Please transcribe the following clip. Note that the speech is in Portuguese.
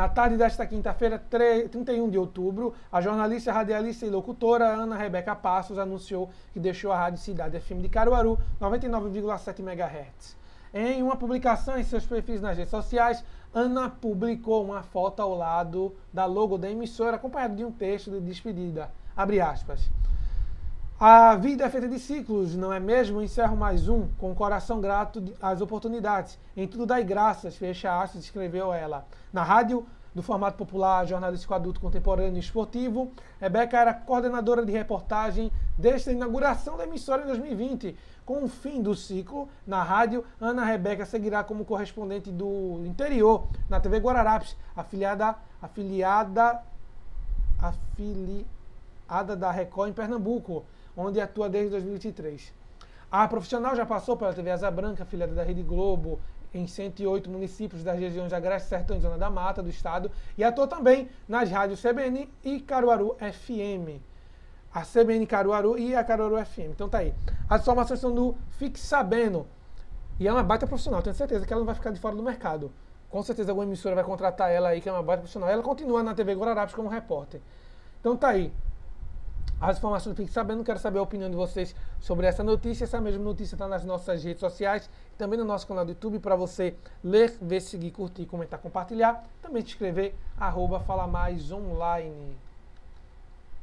Na tarde desta quinta-feira, 31 de outubro, a jornalista, radialista e locutora Ana Rebeca Passos anunciou que deixou a rádio Cidade FM de Caruaru, 99,7 MHz. Em uma publicação em seus perfis nas redes sociais, Ana publicou uma foto ao lado da logo da emissora, acompanhada de um texto de despedida, abre aspas. A vida é feita de ciclos, não é mesmo? Encerro mais um, com o coração grato às oportunidades. Em tudo dai graças, fecha aspas, escreveu ela. Na rádio, do formato popular, jornalístico adulto contemporâneo e esportivo, Rebeca era coordenadora de reportagem desde a inauguração da emissora em 2020. Com o fim do ciclo, na rádio, Ana Rebeca seguirá como correspondente do interior, na TV Guararapes, afiliada da Record em Pernambuco, onde atua desde 2023. A profissional já passou pela TV Asa Branca, afiliada da Rede Globo, em 108 municípios das regiões de Agreste, Sertão e Zona da Mata do Estado, e atuou também nas rádios CBN e Caruaru FM. A CBN Caruaru e a Caruaru FM. Então tá aí. As formações são do Fique Sabendo. E é uma baita profissional, tenho certeza que ela não vai ficar de fora do mercado. Com certeza alguma emissora vai contratar ela aí, que é uma baita profissional. Ela continua na TV Guararapes como repórter. Então tá aí. As informações fiquem sabendo, quero saber a opinião de vocês sobre essa notícia. Essa mesma notícia está nas nossas redes sociais, também no nosso canal do YouTube, para você ler, ver, seguir, curtir, comentar, compartilhar. Também se inscrever, @Fala Mais Online.